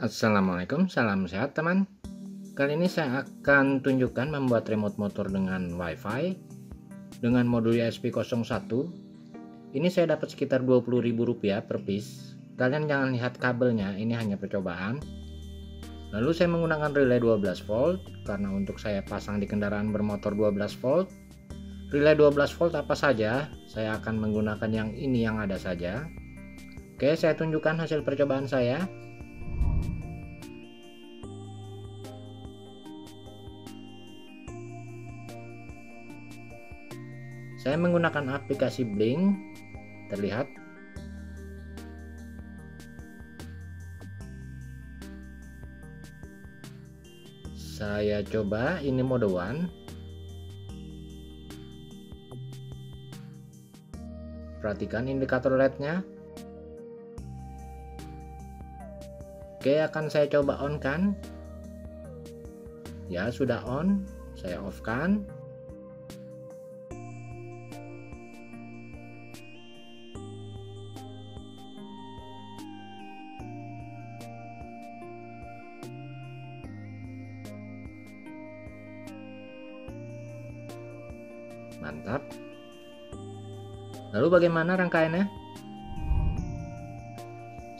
Assalamualaikum, salam sehat teman. Kali ini saya akan tunjukkan membuat remote motor dengan WiFi dengan modul ESP01. Ini saya dapat sekitar Rp20.000 per piece. Kalian jangan lihat kabelnya, ini hanya percobaan. Lalu saya menggunakan relay 12 volt karena untuk saya pasang di kendaraan bermotor 12 volt. Relay 12 volt apa saja, saya akan menggunakan yang ini yang ada saja. Oke, saya tunjukkan hasil percobaan saya. Saya menggunakan aplikasi Blink, terlihat. Saya coba, ini mode 1. Perhatikan indikator LED-nya. Oke, akan saya coba on kan. Ya, sudah on. Saya off kan. Mantap. Lalu bagaimana rangkaiannya?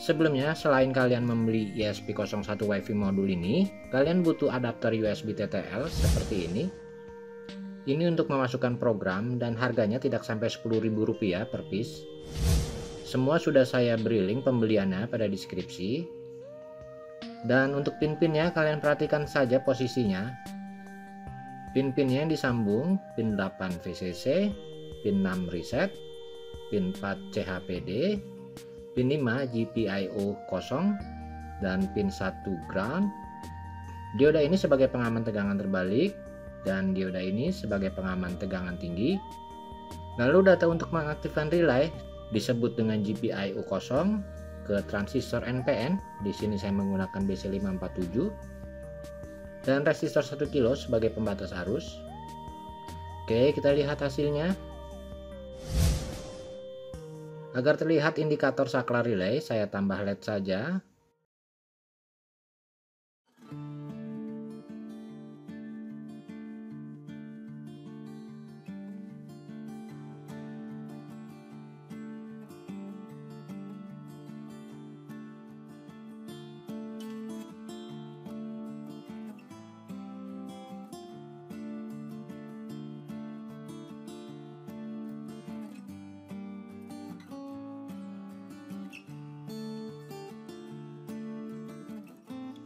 Sebelumnya, selain kalian membeli ESP01 WiFi modul ini, kalian butuh adapter USB TTL seperti ini. Ini untuk memasukkan program dan harganya tidak sampai Rp10.000 per piece. Semua sudah saya beri link pembeliannya pada deskripsi. Dan untuk pin-pinnya kalian perhatikan saja posisinya. Pin-pinnya disambung, pin 8 VCC, pin 6 reset, pin 4 CHPD, pin 5 GPIO 0, dan pin 1 ground. Dioda ini sebagai pengaman tegangan terbalik, dan dioda ini sebagai pengaman tegangan tinggi. Lalu data untuk mengaktifkan relay disebut dengan GPIO 0 ke transistor NPN, di sini saya menggunakan BC547. Dan resistor 1 kilo sebagai pembatas arus. Oke, kita lihat hasilnya. Agar terlihat indikator saklar relay, saya tambah LED saja.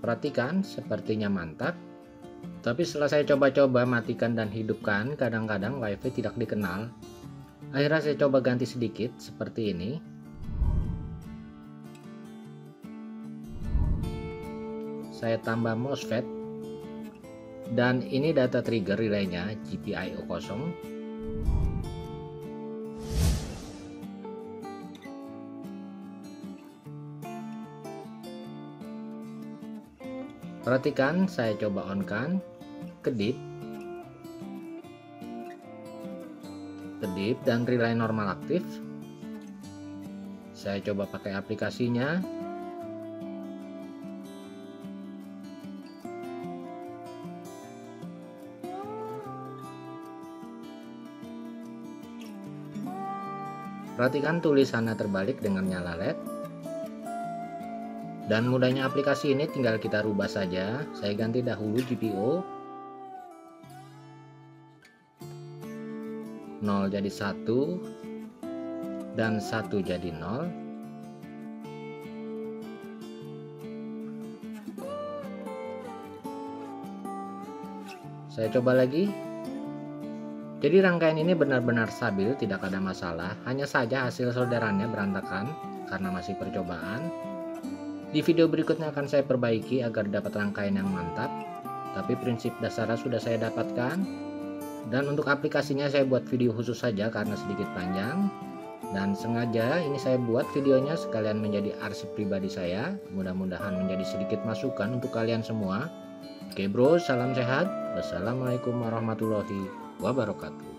Perhatikan, sepertinya mantap. Tapi setelah saya coba-coba matikan dan hidupkan, kadang-kadang WiFi tidak dikenal. Akhirnya saya coba ganti sedikit seperti ini. Saya tambah MOSFET. Dan ini data trigger relaynya GPIO 0. Perhatikan, saya coba on-kan, kedip, dan relay normal aktif. Saya coba pakai aplikasinya. Perhatikan tulisannya terbalik dengan nyala LED. Dan mudahnya aplikasi ini tinggal kita rubah saja. Saya ganti dahulu GPIO 0 jadi 1 dan 1 jadi 0. Saya coba lagi. Jadi rangkaian ini benar-benar stabil, tidak ada masalah. Hanya saja hasil solderannya berantakan karena masih percobaan. Di video berikutnya akan saya perbaiki agar dapat rangkaian yang mantap, tapi prinsip dasarnya sudah saya dapatkan. Dan untuk aplikasinya saya buat video khusus saja karena sedikit panjang, dan sengaja ini saya buat videonya sekalian menjadi arsip pribadi saya. Mudah-mudahan menjadi sedikit masukan untuk kalian semua. Oke bro, salam sehat. Wassalamualaikum warahmatullahi wabarakatuh.